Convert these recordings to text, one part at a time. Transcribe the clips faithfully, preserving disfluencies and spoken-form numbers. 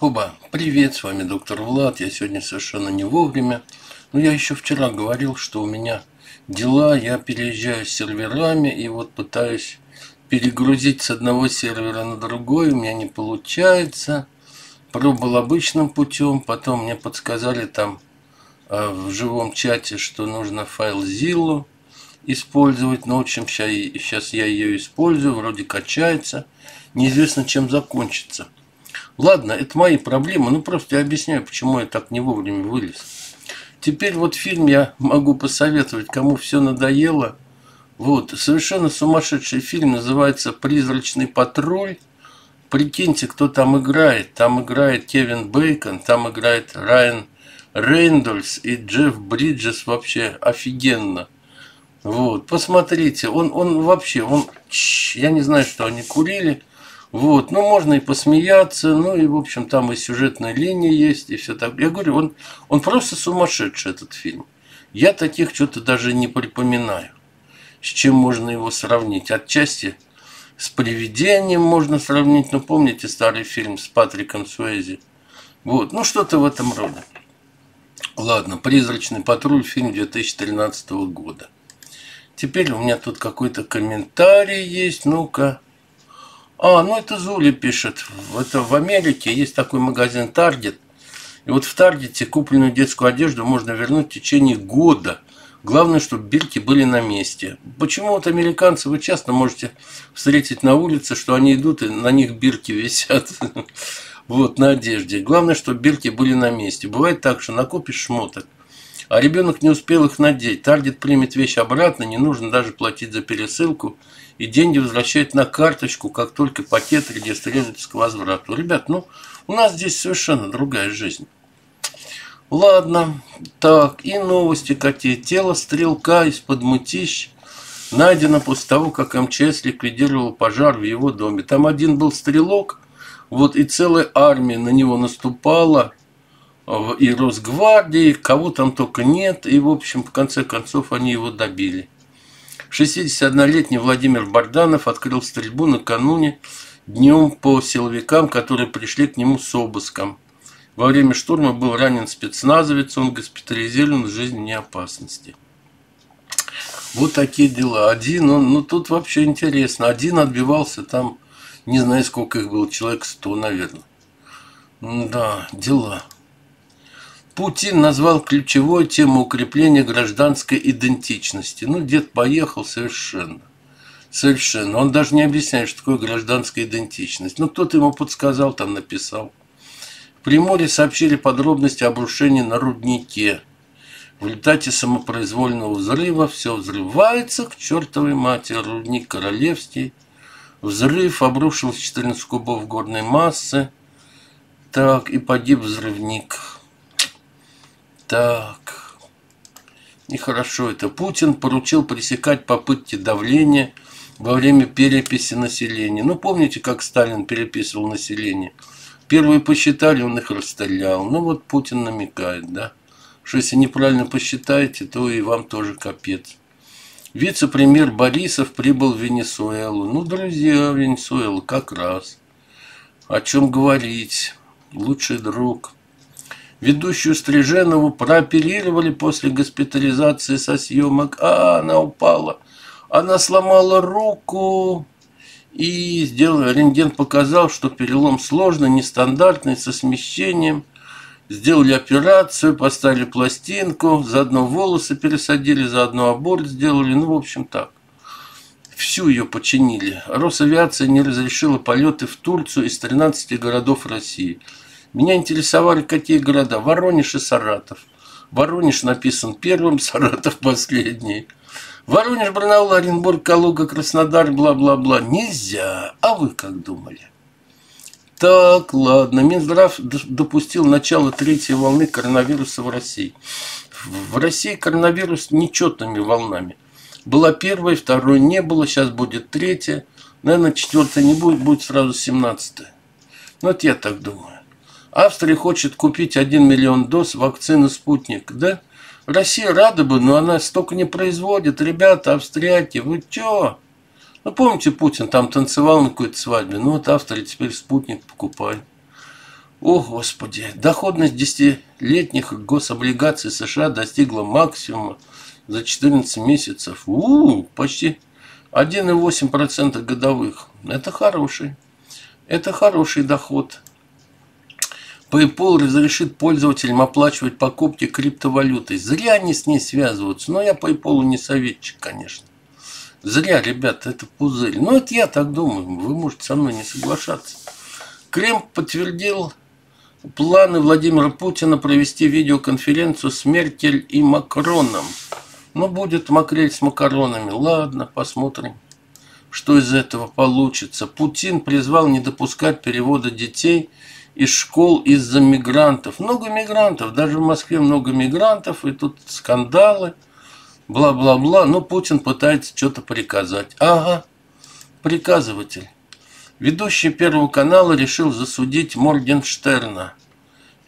Оба, привет, с вами доктор Влад. Я сегодня совершенно не вовремя. Но я еще вчера говорил, что у меня дела, я переезжаю с серверами и вот пытаюсь перегрузить с одного сервера на другой, у меня не получается. Пробовал обычным путем, потом мне подсказали там э, в живом чате, что нужно файл Zillow использовать. Но в общем, ща, сейчас я ее использую, вроде качается. Неизвестно, чем закончится. Ладно, это мои проблемы, ну просто я объясняю, почему я так не вовремя вылез. Теперь вот фильм я могу посоветовать, кому все надоело. Вот, совершенно сумасшедший фильм, называется «Призрачный патруль». Прикиньте, кто там играет. Там играет Кевин Бейкон, там играет Райан Рейндольс и Джефф Бриджес, вообще офигенно. Вот, посмотрите, он, он вообще, он, я не знаю, что они курили. Вот, ну можно и посмеяться, ну и в общем там и сюжетная линия есть, и все так. Я говорю, он, он просто сумасшедший, этот фильм. Я таких что-то даже не припоминаю, с чем можно его сравнить. Отчасти с «Привидением» можно сравнить, но помните старый фильм с Патриком Суэзи? Вот, ну что-то в этом роде. Ладно, «Призрачный патруль», фильм две тысячи тринадцатого года. Теперь у меня тут какой-то комментарий есть, ну-ка. А, ну это Зули пишет. Это в Америке есть такой магазин «Таргет». И вот в «Таргете» купленную детскую одежду можно вернуть в течение года. Главное, чтобы бирки были на месте. Почему вот американцы вы часто можете встретить на улице, что они идут и на них бирки висят вот на одежде. Главное, чтобы бирки были на месте. Бывает так, что накопишь шмоток, а ребенок не успел их надеть. «Таргет» примет вещь обратно, не нужно даже платить за пересылку. И деньги возвращают на карточку, как только пакет регистрируется к возврату. Ребят, ну, у нас здесь совершенно другая жизнь. Ладно, так, и новости какие. Тело стрелка из-под Мытищ найдено после того, как эм че эс ликвидировал пожар в его доме. Там один был стрелок, вот, и целая армия на него наступала, и Росгвардии, кого там только нет, и, в общем, в конце концов, они его добили. шестидесятиоднолетний Владимир Барданов открыл стрельбу накануне днем по силовикам, которые пришли к нему с обыском. Во время штурма был ранен спецназовец, он госпитализирован в жизненной опасности. Вот такие дела. Один, он, ну тут вообще интересно, один отбивался там, не знаю сколько их было, человек сто, наверное. Да, дела. Путин назвал ключевой тему укрепления гражданской идентичности. Ну, дед поехал совершенно. Совершенно. Он даже не объясняет, что такое гражданская идентичность. Ну, кто-то ему подсказал, там написал. В Приморье сообщили подробности об обрушении на руднике. В результате самопроизвольного взрыва все взрывается к чертовой матери. Рудник Королевский. Взрыв обрушился четырнадцать кубов горной массы. Так, и погиб взрывник. Так, нехорошо это. Путин поручил пресекать попытки давления во время переписи населения. Ну, помните, как Сталин переписывал население? Первые посчитали, он их расстрелял. Ну, вот Путин намекает, да, что если неправильно посчитаете, то и вам тоже капец. Вице-премьер Борисов прибыл в Венесуэлу. Ну, друзья, Венесуэла как раз. О чем говорить? Лучший друг. Ведущую Стриженову прооперировали после госпитализации со съемок. А, она упала. Она сломала руку. И сделал, рентген показал, что перелом сложный, нестандартный, со смещением. Сделали операцию, поставили пластинку. Заодно волосы пересадили, заодно аборт сделали. Ну, в общем, так. Всю ее починили. Росавиация не разрешила полеты в Турцию из тринадцати городов России. Меня интересовали, какие города. Воронеж и Саратов. Воронеж написан первым, Саратов последний. Воронеж, Барнаул, Оренбург, Калуга, Краснодар, бла-бла-бла. Нельзя. А вы как думали? Так, ладно. Минздрав допустил начало третьей волны коронавируса в России. В России коронавирус нечетными волнами. Была первая, второй не было, сейчас будет третья. Наверное, четвертая не будет, будет сразу семнадцатая. Ну, это я так думаю. Австрия хочет купить один миллион доз вакцины «Спутник». Да? Россия рада бы, но она столько не производит. Ребята, австрияки, вы чё? Ну, помните, Путин там танцевал на какой-то свадьбе? Ну, вот Австрия теперь «Спутник» покупает. О, Господи! Доходность десятилетних гособлигаций США достигла максимума за четырнадцать месяцев. У-у-у, почти один и восемь десятых процента годовых. Это хороший. Это хороший доход. PayPal разрешит пользователям оплачивать покупки криптовалютой. Зря они с ней связываются. Но я PayPal не советчик, конечно. Зря, ребята, это пузырь. Но это я так думаю. Вы можете со мной не соглашаться. Кремль подтвердил планы Владимира Путина провести видеоконференцию с Меркель и Макроном. Ну, будет макрель с макаронами. Ладно, посмотрим, что из этого получится. Путин призвал не допускать перевода детей из школ из-за мигрантов. Много мигрантов, даже в Москве много мигрантов, и тут скандалы, бла-бла-бла. Но Путин пытается что-то приказать. Ага, приказыватель. Ведущий Первого канала решил засудить Моргенштерна.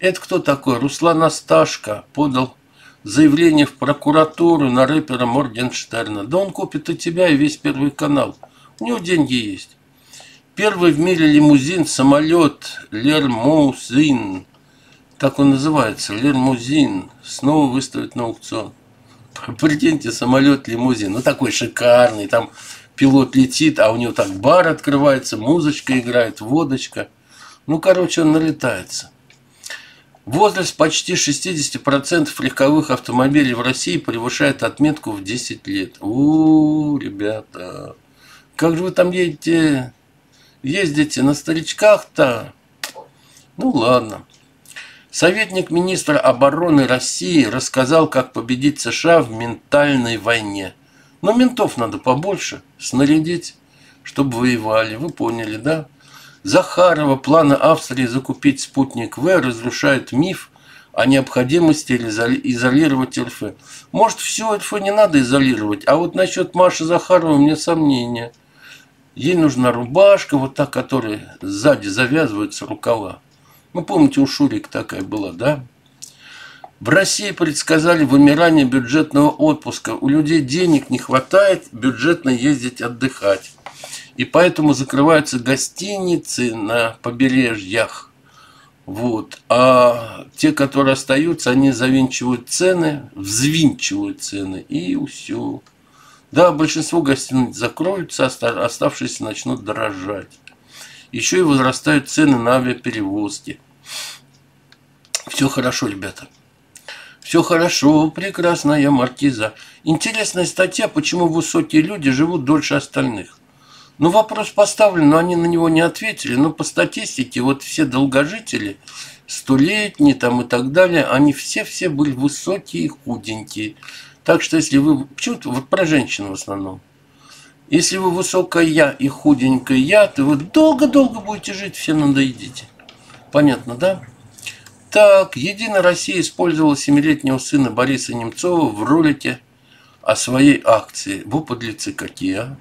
Это кто такой? Руслан Осташко подал заявление в прокуратуру на рэпера Моргенштерна. Да он купит и тебя, и весь Первый канал. У него деньги есть. Первый в мире лимузин, самолет, Лермузин, так он называется, Лермузин, снова выставят на аукцион. Прикиньте, самолет, лимузин, ну такой шикарный, там пилот летит, а у него так бар открывается, музычка играет, водочка. Ну, короче, он налетается. Возраст почти шестьдесят процентов легковых автомобилей в России превышает отметку в десять лет. У-у-у, ребята, как же вы там едете... Ездите на старичках-то? Ну ладно. Советник министра обороны России рассказал, как победить США в ментальной войне. Но ментов надо побольше снарядить, чтобы воевали. Вы поняли, да? Захарова, планы Австрии закупить спутник В разрушает миф о необходимости изолировать РФ. Может, все РФ не надо изолировать, а вот насчет Маши Захаровой у меня сомнения. Ей нужна рубашка, вот та, которая сзади завязывается рукава. Ну, помните, у Шурик такая была, да? В России предсказали вымирание бюджетного отпуска. У людей денег не хватает бюджетно ездить отдыхать. И поэтому закрываются гостиницы на побережьях. Вот. А те, которые остаются, они завинчивают цены, взвинчивают цены. И все. Да, большинство гостиниц закроются, оставшиеся начнут дорожать. Еще и возрастают цены на авиаперевозки. Все хорошо, ребята. Все хорошо, прекрасная маркиза. Интересная статья, почему высокие люди живут дольше остальных. Ну, вопрос поставлен, но они на него не ответили. Но по статистике, вот все долгожители, столетние там и так далее, они все-все были высокие и худенькие. Так что, если вы... Почему-то вот про женщин в основном. Если вы высокая и худенькая я, то вы долго-долго будете жить, все надоедите. Понятно, да? Так, Единая Россия использовала семилетнего сына Бориса Немцова в ролике о своей акции. Во, подлецы какие, а?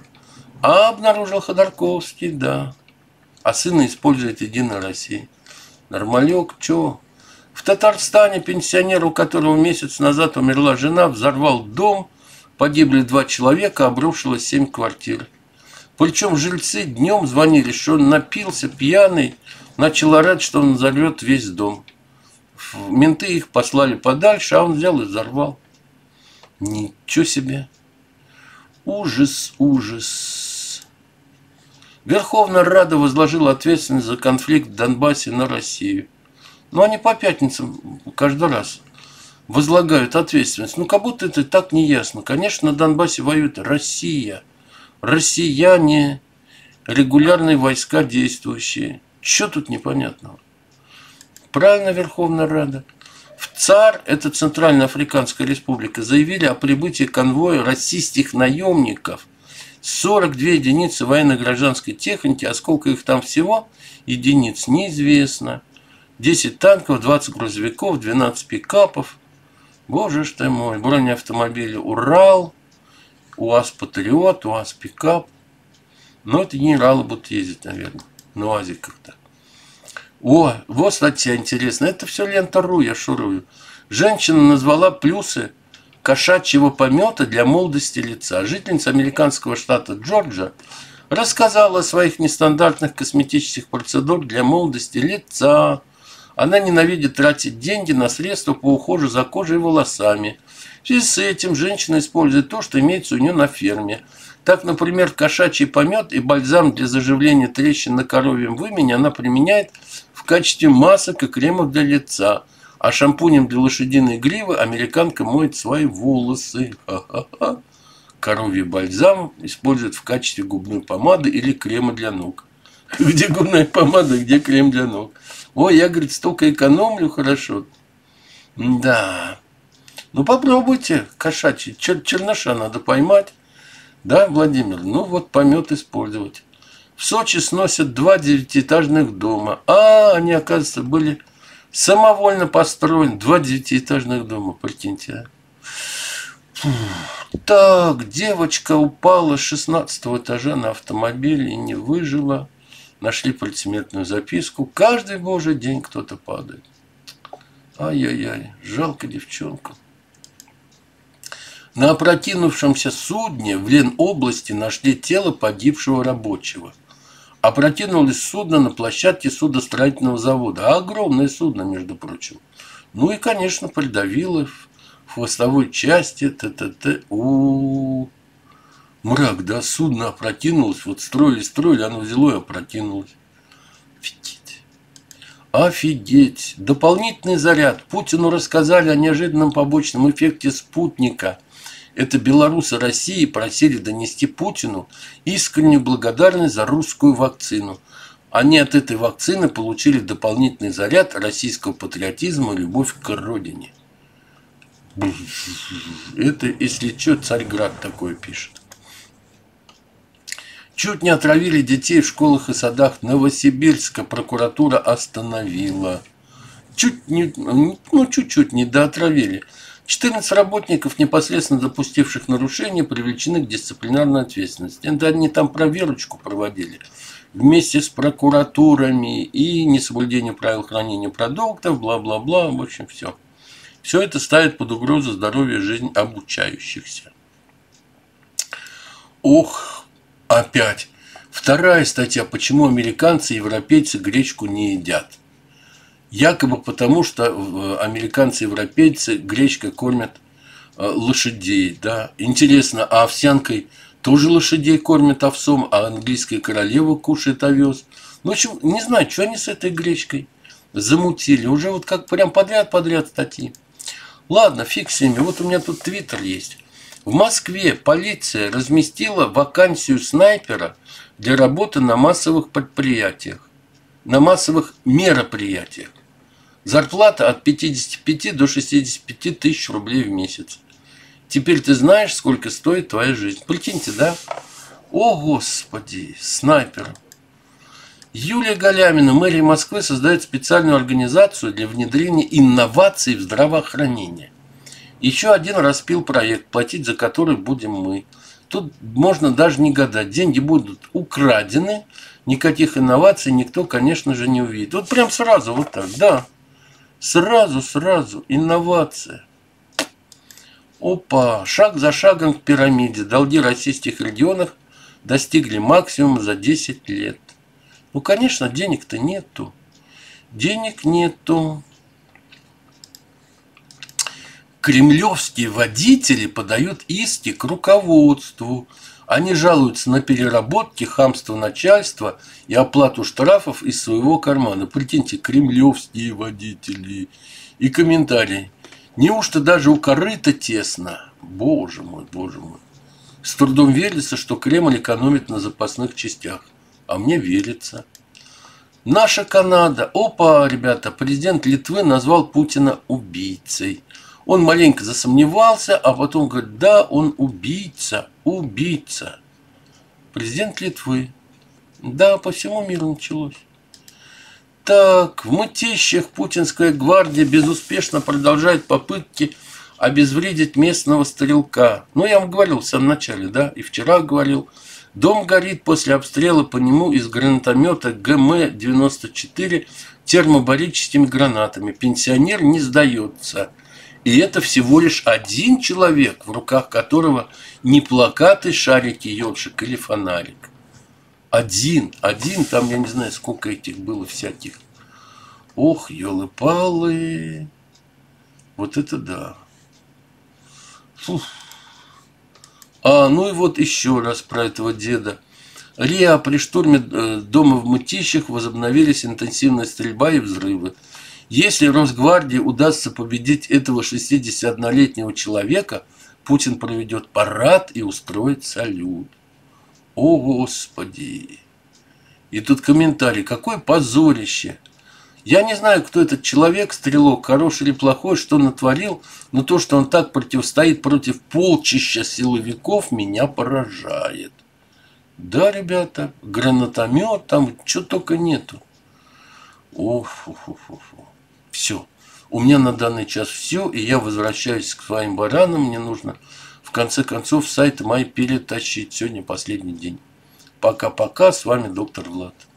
А обнаружил Ходорковский, да. А сына использует Единая Россия. Нормалек, чё? В Татарстане пенсионер, у которого месяц назад умерла жена, взорвал дом, погибли два человека, обрушилось семь квартир. Причем жильцы днем звонили, что он напился, пьяный, начал орать, что он взорвет весь дом. Менты их послали подальше, а он взял и взорвал. Ничего себе. Ужас, ужас. Верховная Рада возложила ответственность за конфликт в Донбассе на Россию. Но они по пятницам каждый раз возлагают ответственность. Ну, как будто это так неясно. Конечно, на Донбассе воюет Россия. Россияне, регулярные войска действующие. Чё тут непонятного? Правильно, Верховная Рада. В ЦАР, это Центральноафриканская Республика, заявили о прибытии конвоя российских наемников. сорок две единицы военно-гражданской техники, а сколько их там всего единиц, неизвестно. десять танков, двадцать грузовиков, двенадцать пикапов. Боже ж ты мой. Бронеавтомобили Урал, УАЗ Патриот, УАЗ Пикап. Но это генералы будут ездить, наверное, на УАЗе как-то. О, вот статья интересная. Это все лента точка ру, я шурую. Женщина назвала плюсы кошачьего помета для молодости лица. Жительница американского штата Джорджия рассказала о своих нестандартных косметических процедурах для молодости лица. Она ненавидит тратить деньги на средства по уходу за кожей и волосами. В связи с этим женщина использует то, что имеется у нее на ферме. Так, например, кошачий помет и бальзам для заживления трещин на коровьем вымени она применяет в качестве масок и кремов для лица. А шампунем для лошадиной гривы американка моет свои волосы. Ха-ха-ха. Коровий бальзам используют в качестве губной помады или крема для ног. Где губная помада, где крем для ног. Ой, я, говорит, столько экономлю, хорошо. Да. Ну, попробуйте кошачий. Чер- черныша надо поймать. Да, Владимир? Ну, вот помет использовать. В Сочи сносят два девятиэтажных дома. А, они, оказывается, были самовольно построены. Два девятиэтажных дома, прикиньте. Фух. Так, девочка упала с шестнадцатого этажа на автомобиль и не выжила. Нашли предсмертную записку. Каждый божий день кто-то падает. Ай-яй-яй, жалко девчонку. На опрокинувшемся судне в Ленобласти нашли тело погибшего рабочего. Опрокинулось судно на площадке судостроительного завода. Огромное судно, между прочим. Ну и, конечно, придавило в хвостовой части. Т-т-т. У-у-у. Мрак, да, судно опрокинулось. Вот строили, строили, оно взяло и опрокинулось. Офигеть. Офигеть. Дополнительный заряд. Путину рассказали о неожиданном побочном эффекте спутника. Это белорусы России просили донести Путину искреннюю благодарность за русскую вакцину. Они от этой вакцины получили дополнительный заряд российского патриотизма и любовь к родине. Это, если что, Царьград такое пишет. Чуть не отравили детей в школах и садах Новосибирска. Прокуратура остановила. Чуть не, ну, чуть-чуть не доотравили. четырнадцать работников, непосредственно допустивших нарушения, привлечены к дисциплинарной ответственности. Это они там проверочку проводили вместе с прокуратурами и несоблюдение правил хранения продуктов, бла-бла-бла, в общем, все. Все это ставит под угрозу здоровья и жизнь обучающихся. Ох. Опять. Вторая статья. Почему американцы и европейцы гречку не едят? Якобы потому, что американцы и европейцы гречкой кормят лошадей. Да? Интересно, а овсянкой тоже лошадей кормят овсом, а английская королева кушает овес? Ну, в общем, не знаю, что они с этой гречкой замутили. Уже вот как прям подряд-подряд статьи. Ладно, фиг с ними. Вот у меня тут твиттер есть. В Москве полиция разместила вакансию снайпера для работы на массовых предприятиях, на массовых мероприятиях. Зарплата от пятидесяти пяти до шестидесяти пяти тысяч рублей в месяц. Теперь ты знаешь, сколько стоит твоя жизнь. Прикиньте, да? О, Господи, снайпер. Юлия Галямина, мэрия Москвы, создает специальную организацию для внедрения инноваций в здравоохранение. Еще один распил проект, платить за который будем мы. Тут можно даже не гадать. Деньги будут украдены, никаких инноваций никто, конечно же, не увидит. Вот прям сразу, вот так, да. Сразу, сразу, инновация. Опа, шаг за шагом к пирамиде. Долги российских регионов достигли максимума за десять лет. Ну, конечно, денег-то нету. Денег нету. Кремлевские водители подают иски к руководству. Они жалуются на переработки, хамство начальства и оплату штрафов из своего кармана. Прикиньте, кремлевские водители. И комментарии. Неужто даже у корыта тесно? Боже мой, боже мой. С трудом верится, что Кремль экономит на запасных частях. А мне верится. Наша Канада. Опа, ребята, президент Литвы назвал Путина убийцей. Он маленько засомневался, а потом говорит, да, он убийца, убийца. Президент Литвы. Да, по всему миру началось. Так, в Мытищах путинская гвардия безуспешно продолжает попытки обезвредить местного стрелка. Ну, я вам говорил в самом начале, да, и вчера говорил. Дом горит после обстрела по нему из гранатомета ГМ девяносто четыре термобарическими гранатами. Пенсионер не сдается. И это всего лишь один человек, в руках которого не плакаты, шарики, ёлшик или фонарик. Один, один, там я не знаю, сколько этих было всяких. Ох, елы-палы. Вот это да. Фух. А, ну и вот еще раз про этого деда. РИА: при штурме дома в Мытищах возобновились интенсивная стрельба и взрывы. Если Росгвардии удастся победить этого шестидесятиоднолетнего человека, Путин проведет парад и устроит салют. О, Господи! И тут комментарий. Какое позорище! Я не знаю, кто этот человек, стрелок, хороший или плохой, что натворил, но то, что он так противостоит против полчища силовиков, меня поражает. Да, ребята, гранатомет, там что только нету. Оф, оф, оф, оф. Все. У меня на данный час все, и я возвращаюсь к своим баранам. Мне нужно, в конце концов, сайт мой перетащить. Сегодня последний день. Пока-пока. С вами доктор Влад.